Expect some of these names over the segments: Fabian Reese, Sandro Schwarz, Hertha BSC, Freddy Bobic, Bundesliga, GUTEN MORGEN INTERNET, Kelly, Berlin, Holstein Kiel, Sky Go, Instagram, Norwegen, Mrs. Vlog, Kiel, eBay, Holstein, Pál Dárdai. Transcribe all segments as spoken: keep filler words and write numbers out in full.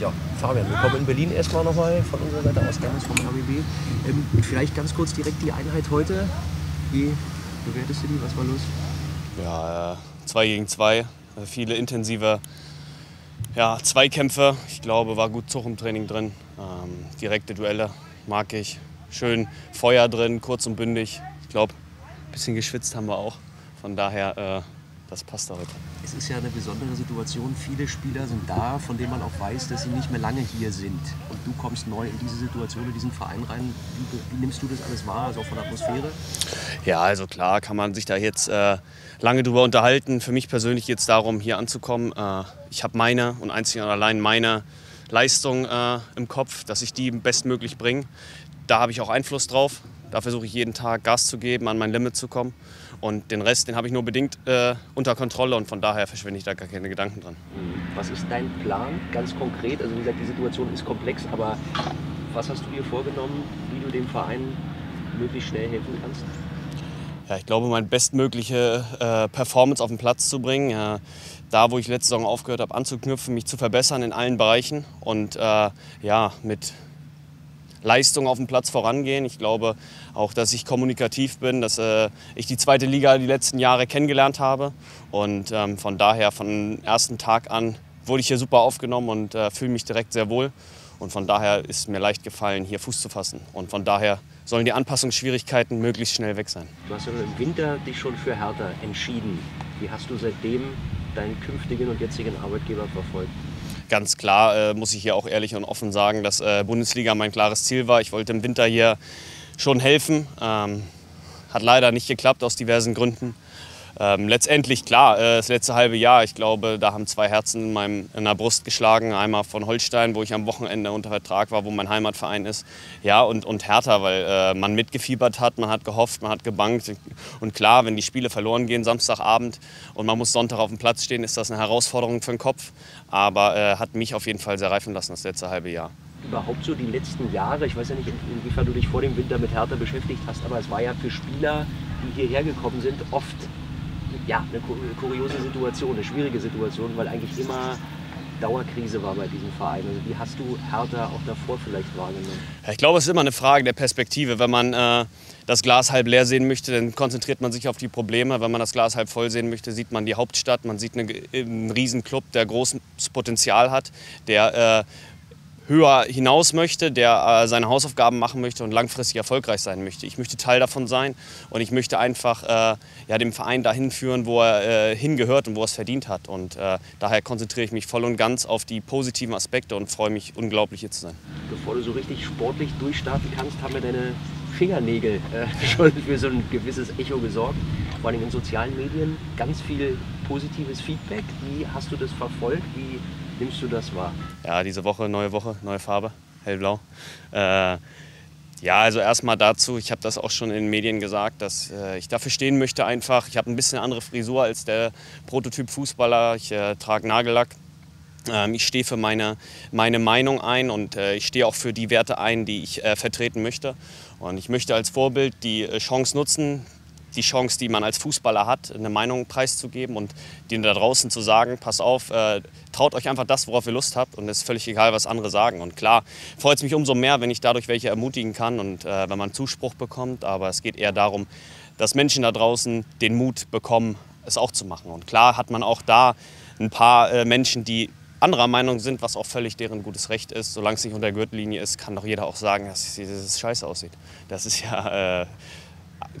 Ja, Fabian, willkommen in Berlin erstmal nochmal von unserer Seite aus, ganz vom R B B. Ähm, vielleicht ganz kurz direkt die Einheit heute. Wie bewertest du die? Was war los? Ja, äh, zwei gegen zwei, äh, viele intensive ja, Zweikämpfe. Ich glaube, war gut Zug im Training drin. Ähm, direkte Duelle mag ich. Schön Feuer drin, kurz und bündig. Ich glaube, ein bisschen geschwitzt haben wir auch. Von daher, äh, das passt heute. Es ist ja eine besondere Situation. Viele Spieler sind da, von denen man auch weiß, dass sie nicht mehr lange hier sind. Und du kommst neu in diese Situation, in diesen Verein rein. Wie, wie nimmst du das alles wahr, also auch von der Atmosphäre? Ja, also klar kann man sich da jetzt äh, lange drüber unterhalten. Für mich persönlich geht es darum, hier anzukommen. Äh, ich habe meine und einzig und allein meine Leistung äh, im Kopf, dass ich die bestmöglich bringe. Da habe ich auch Einfluss drauf. Da versuche ich jeden Tag Gas zu geben, an mein Limit zu kommen. Und den Rest, den habe ich nur bedingt äh, unter Kontrolle und von daher verschwinde ich da gar keine Gedanken dran. Was ist dein Plan ganz konkret? Also wie gesagt, die Situation ist komplex, aber was hast du dir vorgenommen, wie du dem Verein möglichst schnell helfen kannst? Ja, ich glaube, meine bestmögliche äh, Performance auf den Platz zu bringen, äh, da, wo ich letzte Saison aufgehört habe, anzuknüpfen, mich zu verbessern in allen Bereichen und äh, ja, mit Leistung auf dem Platz vorangehen. Ich glaube auch, dass ich kommunikativ bin, dass äh, ich die zweite Liga die letzten Jahre kennengelernt habe. Und ähm, von daher, vom ersten Tag an, wurde ich hier super aufgenommen und äh, fühle mich direkt sehr wohl. Und von daher ist mir leicht gefallen, hier Fuß zu fassen. Und von daher sollen die Anpassungsschwierigkeiten möglichst schnell weg sein. Du hast ja im Winter dich schon für Hertha entschieden. Wie hast du seitdem deinen künftigen und jetzigen Arbeitgeber verfolgt? Ganz klar äh, muss ich hier auch ehrlich und offen sagen, dass äh, Bundesliga mein klares Ziel war. Ich wollte im Winter hier schon helfen. Ähm, hat leider nicht geklappt aus diversen Gründen. Ähm, letztendlich, klar, äh, das letzte halbe Jahr, ich glaube, da haben zwei Herzen in, meinem, in der Brust geschlagen. Einmal von Holstein, wo ich am Wochenende unter Vertrag war, wo mein Heimatverein ist. Ja, und, und Hertha, weil äh, man mitgefiebert hat, man hat gehofft, man hat gebangt. Und klar, wenn die Spiele verloren gehen, Samstagabend, und man muss Sonntag auf dem Platz stehen, ist das eine Herausforderung für den Kopf. Aber äh, hat mich auf jeden Fall sehr reifen lassen, das letzte halbe Jahr. Überhaupt so die letzten Jahre, ich weiß ja nicht, inwiefern du dich vor dem Winter mit Hertha beschäftigt hast, aber es war ja für Spieler, die hierher gekommen sind, oft ja, eine kuriose Situation, eine schwierige Situation, weil eigentlich immer Dauerkrise war bei diesem Verein. Also wie hast du Hertha auch davor vielleicht wahrgenommen? Ich glaube, es ist immer eine Frage der Perspektive. Wenn man äh, das Glas halb leer sehen möchte, dann konzentriert man sich auf die Probleme. Wenn man das Glas halb voll sehen möchte, sieht man die Hauptstadt. Man sieht eine, einen Riesenclub, der großes Potenzial hat, der äh, höher hinaus möchte, der äh, seine Hausaufgaben machen möchte und langfristig erfolgreich sein möchte. Ich möchte Teil davon sein und ich möchte einfach äh, ja, den Verein dahin führen, wo er äh, hingehört und wo er es verdient hat. Und äh, daher konzentriere ich mich voll und ganz auf die positiven Aspekte und freue mich unglaublich, hier zu sein. Bevor du so richtig sportlich durchstarten kannst, haben wir deine Fingernägel äh, schon für so ein gewisses Echo gesorgt. Vor allem in sozialen Medien ganz viel positives Feedback. Wie hast du das verfolgt? Wie nimmst du das wahr? Ja, diese Woche, neue Woche, neue Farbe, hellblau. Äh, ja, also erstmal dazu, ich habe das auch schon in den Medien gesagt, dass äh, ich dafür stehen möchte einfach. Ich habe ein bisschen andere Frisur als der Prototyp Fußballer. Ich äh, trage Nagellack. Ähm, ich stehe für meine, meine Meinung ein und äh, ich stehe auch für die Werte ein, die ich äh, vertreten möchte. Und ich möchte als Vorbild die äh, Chance nutzen, die Chance, die man als Fußballer hat, eine Meinung preiszugeben und denen da draußen zu sagen, pass auf, äh, traut euch einfach das, worauf ihr Lust habt und es ist völlig egal, was andere sagen. Und klar, freut es mich umso mehr, wenn ich dadurch welche ermutigen kann und äh, wenn man Zuspruch bekommt, aber es geht eher darum, dass Menschen da draußen den Mut bekommen, es auch zu machen. Und klar hat man auch da ein paar äh, Menschen, die anderer Meinung sind, was auch völlig deren gutes Recht ist. Solange es nicht unter der Gürtellinie ist, kann doch jeder auch sagen, dass es scheiße aussieht. Das ist ja... Äh,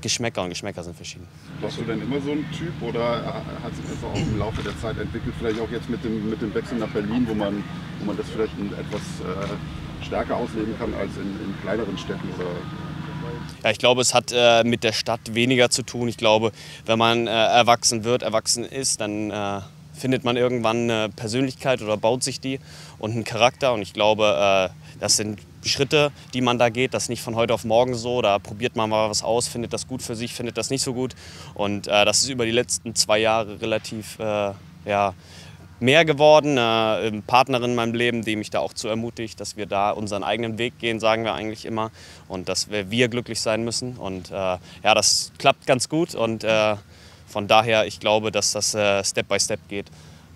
Geschmäcker und Geschmäcker sind verschieden. Warst du denn immer so ein Typ oder hat sich das auch im Laufe der Zeit entwickelt? Vielleicht auch jetzt mit dem, mit dem Wechsel nach Berlin, wo man, wo man das vielleicht etwas äh, stärker ausleben kann als in, in kleineren Städten? Oder? Ja, ich glaube, es hat äh, mit der Stadt weniger zu tun. Ich glaube, wenn man äh, erwachsen wird, erwachsen ist, dann äh, findet man irgendwann eine Persönlichkeit oder baut sich die und einen Charakter. Und ich glaube, äh, das sind Schritte, die man da geht, das ist nicht von heute auf morgen so, da probiert man mal was aus, findet das gut für sich, findet das nicht so gut und äh, das ist über die letzten zwei Jahre relativ äh, ja, mehr geworden. Äh, Partnerin in meinem Leben, die mich da auch zu ermutigt, dass wir da unseren eigenen Weg gehen, sagen wir eigentlich immer und dass wir, wir glücklich sein müssen und äh, ja, das klappt ganz gut und äh, von daher, ich glaube, dass das äh, Step by Step geht.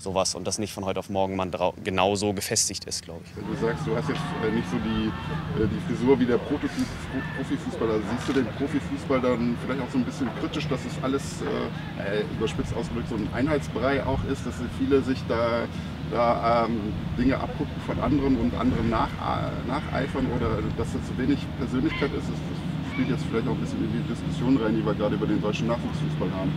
sowas und das nicht von heute auf morgen man genau so gefestigt ist, glaube ich. Wenn du sagst, du hast jetzt nicht so die, die Frisur wie der Profifußballer, siehst du den Profifußball dann vielleicht auch so ein bisschen kritisch, dass es alles äh, überspitzt ausgedrückt so ein Einheitsbrei auch ist, dass viele sich da, da ähm, Dinge abgucken von anderen und anderen nach, äh, nacheifern oder dass da zu wenig Persönlichkeit ist? Das, das spielt jetzt vielleicht auch ein bisschen in die Diskussion rein, die wir gerade über den deutschen Nachwuchsfußball haben.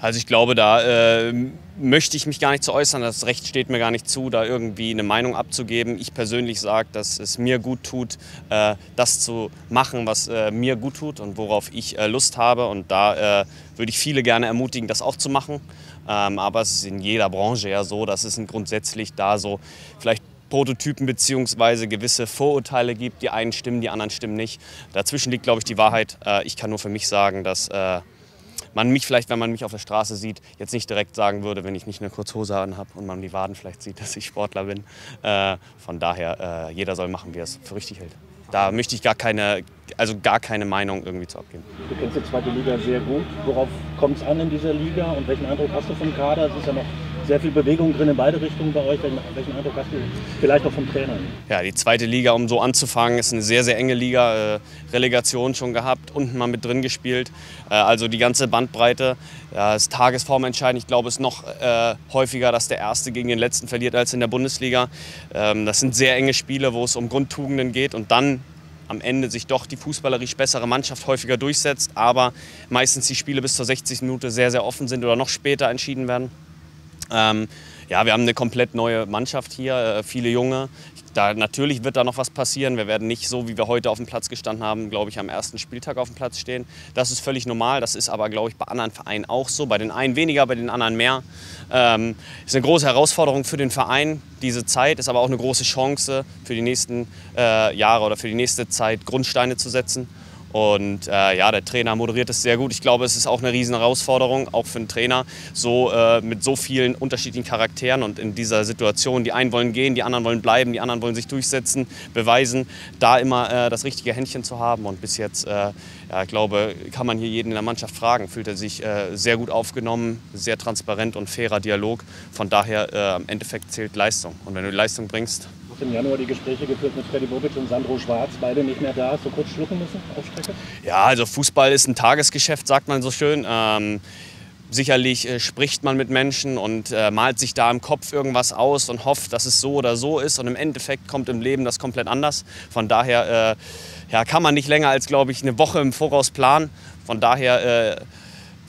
Also ich glaube, da äh, möchte ich mich gar nicht zu äußern. Das Recht steht mir gar nicht zu, da irgendwie eine Meinung abzugeben. Ich persönlich sage, dass es mir gut tut, äh, das zu machen, was äh, mir gut tut und worauf ich äh, Lust habe. Und da äh, würde ich viele gerne ermutigen, das auch zu machen. Ähm, aber es ist in jeder Branche ja so, dass es grundsätzlich da so vielleicht Prototypen bzw. gewisse Vorurteile gibt. Die einen stimmen, die anderen stimmen nicht. Dazwischen liegt, glaube ich, die Wahrheit. Äh, ich kann nur für mich sagen, dass Äh, man mich vielleicht, wenn man mich auf der Straße sieht, jetzt nicht direkt sagen würde, wenn ich nicht eine Kurzhose anhabe und man die Waden vielleicht sieht, dass ich Sportler bin. Äh, von daher, äh, jeder soll machen, wie er es für richtig hält. Da möchte ich gar keine, also gar keine Meinung irgendwie zu abgeben. Du kennst die zweite Liga sehr gut. Worauf kommt es an in dieser Liga und welchen Eindruck hast du vom Kader? Es ist ja noch sehr viel Bewegung drin in beide Richtungen bei euch. Welchen Eindruck hast du vielleicht auch vom Trainer? Ja, die zweite Liga, um so anzufangen, ist eine sehr, sehr enge Liga. Äh, Relegation schon gehabt, unten mal mit drin gespielt. Äh, also die ganze Bandbreite. Ja, ist tagesformentscheidend. Ich glaube, es ist noch äh, häufiger, dass der Erste gegen den Letzten verliert als in der Bundesliga. Ähm, das sind sehr enge Spiele, wo es um Grundtugenden geht und dann am Ende sich doch die fußballerisch bessere Mannschaft häufiger durchsetzt, aber meistens die Spiele bis zur sechzigsten Minute sehr, sehr offen sind oder noch später entschieden werden. Ähm, ja, wir haben eine komplett neue Mannschaft hier, äh, viele Junge. Da, natürlich wird da noch was passieren. Wir werden nicht so, wie wir heute auf dem Platz gestanden haben, glaube ich, am ersten Spieltag auf dem Platz stehen. Das ist völlig normal. Das ist aber, glaube ich, bei anderen Vereinen auch so. Bei den einen weniger, bei den anderen mehr. Ähm, ist eine große Herausforderung für den Verein. Diese Zeit ist aber auch eine große Chance für die nächsten äh, Jahre oder für die nächste Zeit, Grundsteine zu setzen. Und äh, ja, der Trainer moderiert es sehr gut. Ich glaube, es ist auch eine riesen Herausforderung, auch für einen Trainer, so äh, mit so vielen unterschiedlichen Charakteren und in dieser Situation, die einen wollen gehen, die anderen wollen bleiben, die anderen wollen sich durchsetzen, beweisen, da immer äh, das richtige Händchen zu haben. Und bis jetzt, äh, ja, ich glaube, kann man hier jeden in der Mannschaft fragen. Fühlt er sich äh, sehr gut aufgenommen, sehr transparent und fairer Dialog. Von daher, äh, im Endeffekt zählt Leistung. Und wenn du Leistung bringst, im Januar die Gespräche geführt mit Freddy Bobic und Sandro Schwarz, beide nicht mehr da. Hast du kurz schlucken müssen auf Strecke? Ja, also Fußball ist ein Tagesgeschäft, sagt man so schön. Ähm, sicherlich äh, spricht man mit Menschen und äh, malt sich da im Kopf irgendwas aus und hofft, dass es so oder so ist. Und im Endeffekt kommt im Leben das komplett anders. Von daher äh, ja, kann man nicht länger als, glaube ich, eine Woche im Voraus planen. Von daher äh,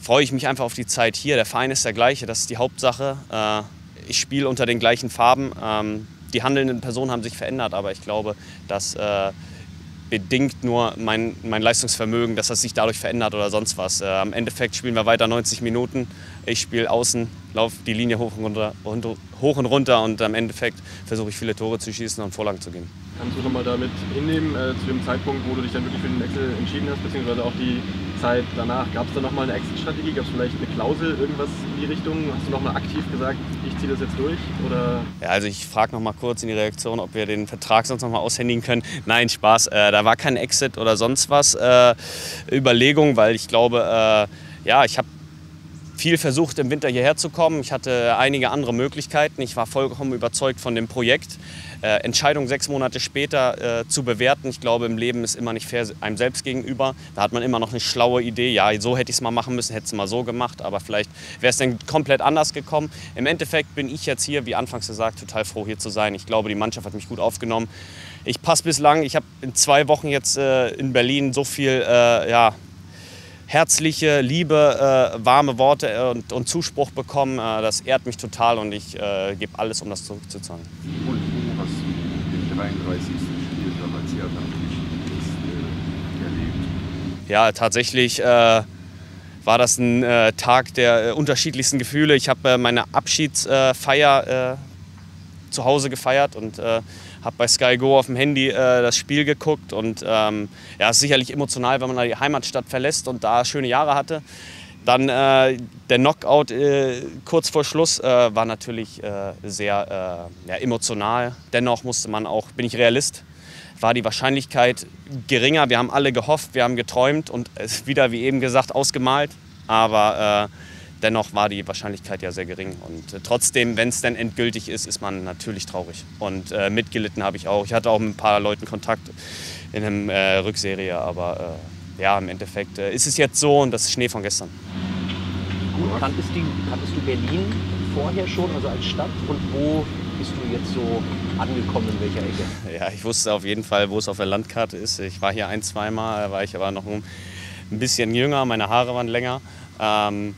freue ich mich einfach auf die Zeit hier. Der Verein ist der gleiche, das ist die Hauptsache. Äh, ich spiele unter den gleichen Farben. Ähm, Die handelnden Personen haben sich verändert, aber ich glaube, das äh, bedingt nur mein, mein Leistungsvermögen, dass das sich dadurch verändert oder sonst was. Äh, Im Endeffekt spielen wir weiter neunzig Minuten. Ich spiele außen, laufe die Linie hoch und runter, hoch und runter und im Endeffekt versuche ich viele Tore zu schießen und Vorlagen zu geben. Kannst du noch mal damit hinnehmen, äh, zu dem Zeitpunkt, wo du dich dann wirklich für den Wechsel entschieden hast, beziehungsweise auch die Zeit danach? Gab es da noch mal eine Exit-Strategie? Gab es vielleicht eine Klausel, irgendwas in die Richtung? Hast du noch mal aktiv gesagt, ich ziehe das jetzt durch? Oder? Ja, also ich frage noch mal kurz in die Reaktion, ob wir den Vertrag sonst noch mal aushändigen können. Nein, Spaß. Äh, da war kein Exit oder sonst was. Äh, Überlegung, weil ich glaube, äh, ja, ich habe viel versucht, im Winter hierher zu kommen. Ich hatte einige andere Möglichkeiten. Ich war vollkommen überzeugt von dem Projekt. Äh, Entscheidung sechs Monate später äh, zu bewerten, ich glaube, im Leben ist immer nicht fair einem selbst gegenüber. Da hat man immer noch eine schlaue Idee. Ja, so hätte ich es mal machen müssen, hätte es mal so gemacht, aber vielleicht wäre es dann komplett anders gekommen. Im Endeffekt bin ich jetzt hier, wie anfangs gesagt, total froh, hier zu sein. Ich glaube, die Mannschaft hat mich gut aufgenommen. Ich passe bislang. Ich habe in zwei Wochen jetzt äh, in Berlin so viel, äh, ja, herzliche, liebe, äh, warme Worte und, und Zuspruch bekommen. Äh, das ehrt mich total und ich äh, gebe alles, um das zurückzuzahlen. Und du hast den dreiunddreißigsten Spieltag als Hertha erlebt? Ja, tatsächlich äh, war das ein äh, Tag der äh, unterschiedlichsten Gefühle. Ich habe äh, meine Abschiedsfeier äh, zu Hause gefeiert und äh, habe bei Sky Go auf dem Handy äh, das Spiel geguckt und ähm, ja, ist sicherlich emotional, wenn man die Heimatstadt verlässt und da schöne Jahre hatte. Dann äh, der Knockout äh, kurz vor Schluss äh, war natürlich äh, sehr äh, ja, emotional. Dennoch musste man auch, bin ich Realist, war die Wahrscheinlichkeit geringer. Wir haben alle gehofft, wir haben geträumt und es wieder, wie eben gesagt, ausgemalt. Aber äh, Dennoch war die Wahrscheinlichkeit ja sehr gering. Und trotzdem, wenn es dann endgültig ist, ist man natürlich traurig. Und äh, mitgelitten habe ich auch. Ich hatte auch mit ein paar Leuten Kontakt in einem äh, Rückserie. Aber äh, ja, im Endeffekt äh, ist es jetzt so und das ist Schnee von gestern. Gut, kanntest du, kanntest du Berlin vorher schon, also als Stadt? Und wo bist du jetzt so angekommen, in welcher Ecke? Ja, ich wusste auf jeden Fall, wo es auf der Landkarte ist. Ich war hier ein-, zweimal, da war ich aber noch ein bisschen jünger, meine Haare waren länger. Ähm,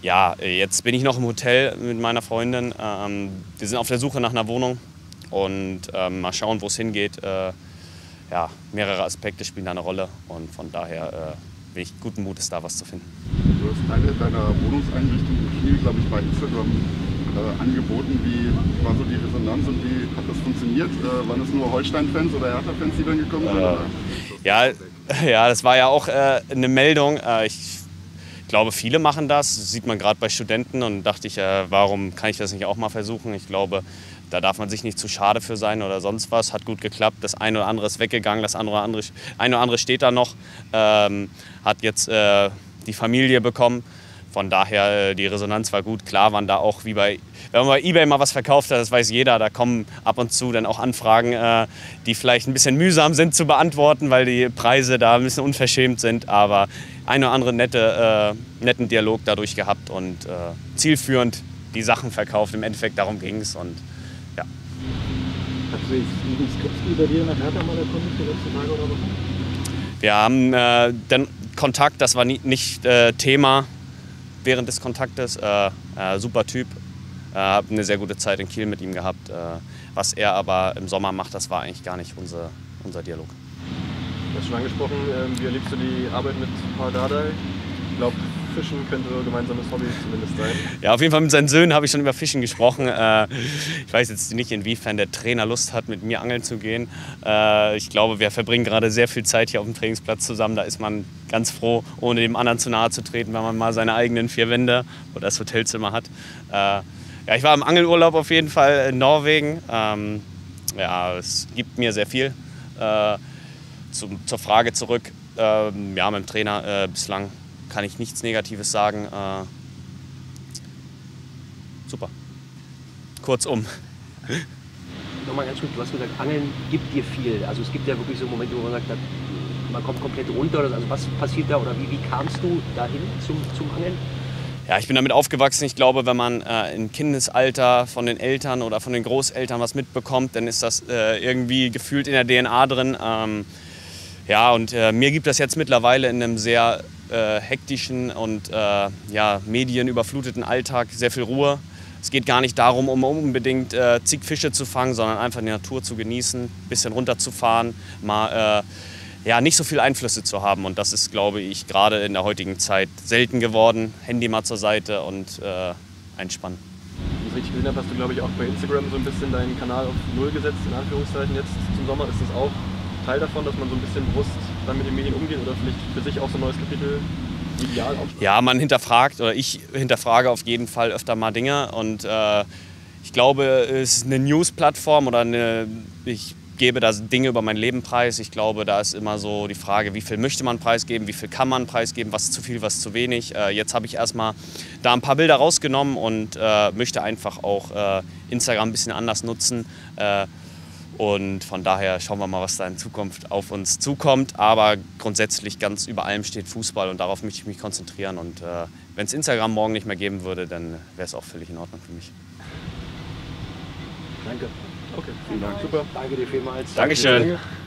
ja, jetzt bin ich noch im Hotel mit meiner Freundin. Ähm, wir sind auf der Suche nach einer Wohnung und ähm, mal schauen, wo es hingeht. Äh, ja, mehrere Aspekte spielen da eine Rolle und von daher äh, bin ich guten Mutes, da was zu finden. Du hast Teile deiner Wohnungseinrichtung in Kiel, glaube ich, bei Instagram Äh, angeboten. Wie war so die Resonanz und wie hat das funktioniert? Äh, waren es nur Holstein-Fans oder Hertha-Fans, die dann gekommen sind? Äh, ja, ja, das war ja auch äh, eine Meldung. Äh, ich glaube, viele machen das. Das sieht man gerade bei Studenten. Und dachte ich, äh, warum kann ich das nicht auch mal versuchen? Ich glaube, da darf man sich nicht zu schade für sein oder sonst was. Hat gut geklappt. Das eine oder andere ist weggegangen. Das andere, andere, ein oder andere steht da noch. Ähm, hat jetzt äh, die Familie bekommen. Von daher, die Resonanz war gut. Klar waren da auch, wie bei, wenn man bei eBay mal was verkauft hat, das weiß jeder, da kommen ab und zu dann auch Anfragen, die vielleicht ein bisschen mühsam sind zu beantworten, weil die Preise da ein bisschen unverschämt sind. Aber einen oder anderen nette, äh, netten Dialog dadurch gehabt und äh, zielführend die Sachen verkauft. Im Endeffekt darum ging es. Ja. Hat sich Stevens über dir nach Hertha mal erkundigt die letzten Tage oder was? Wir haben äh, den Kontakt, das war nie, nicht äh, Thema. Während des Kontaktes, äh, äh, super Typ, äh, habe eine sehr gute Zeit in Kiel mit ihm gehabt. Äh, was er aber im Sommer macht, das war eigentlich gar nicht unser, unser Dialog. Du hast schon angesprochen, äh, wie erlebst du die Arbeit mit Pál Dárdai? Ich glaube, Fischen könnte ein gemeinsames Hobby zumindest sein. Ja, auf jeden Fall mit seinen Söhnen habe ich schon über Fischen gesprochen. Äh, ich weiß jetzt nicht, inwiefern der Trainer Lust hat, mit mir angeln zu gehen. Äh, ich glaube, wir verbringen gerade sehr viel Zeit hier auf dem Trainingsplatz zusammen. Da ist man ganz froh, ohne dem anderen zu nahe zu treten, wenn man mal seine eigenen vier Wände oder das Hotelzimmer hat. Äh, ja, ich war im Angelurlaub auf jeden Fall in Norwegen. Ähm, ja, es gibt mir sehr viel. Äh, zu, zur Frage zurück, äh, ja, mit dem Trainer äh, bislang kann ich nichts Negatives sagen. Äh, super. Kurzum. Nochmal ganz kurz, du hast gesagt, Angeln gibt dir viel. Also es gibt ja wirklich so Momente, wo man sagt, man kommt komplett runter. Also was passiert da oder wie, wie kamst du dahin zum, zum Angeln? Ja, ich bin damit aufgewachsen. Ich glaube, wenn man äh, im Kindesalter von den Eltern oder von den Großeltern was mitbekommt, dann ist das äh, irgendwie gefühlt in der D N A drin. Ähm, ja, und äh, mir gibt das jetzt mittlerweile in einem sehr Äh, hektischen und äh, ja, medienüberfluteten Alltag sehr viel Ruhe. Es geht gar nicht darum, um unbedingt äh, zig Fische zu fangen, sondern einfach die Natur zu genießen, ein bisschen runterzufahren, mal äh, ja, nicht so viel Einflüsse zu haben. Und das ist, glaube ich, gerade in der heutigen Zeit selten geworden. Handy mal zur Seite und äh, einspannen. Wenn ich richtig gesehen habe, hast du, glaube ich, auch bei Instagram so ein bisschen deinen Kanal auf Null gesetzt, in Anführungszeichen, jetzt zum Sommer. Ist das auch Teil davon, dass man so ein bisschen bewusst dann mit den Medien umgeht oder vielleicht für sich auch so ein neues Kapitel ideal aufschreibt? Ja, man hinterfragt oder ich hinterfrage auf jeden Fall öfter mal Dinge und äh, ich glaube, es ist eine News-Plattform oder eine, ich gebe da Dinge über mein Leben preis. Ich glaube, da ist immer so die Frage, wie viel möchte man preisgeben, wie viel kann man preisgeben, was ist zu viel, was ist zu wenig. Äh, jetzt habe ich erstmal da ein paar Bilder rausgenommen und äh, möchte einfach auch äh, Instagram ein bisschen anders nutzen. Äh, Und von daher schauen wir mal, was da in Zukunft auf uns zukommt. Aber grundsätzlich ganz über allem steht Fußball und darauf möchte ich mich konzentrieren. Und äh, wenn es Instagram morgen nicht mehr geben würde, dann wäre es auch völlig in Ordnung für mich. Danke. Okay, vielen Dank. Super. Danke dir vielmals. Dankeschön. Danke.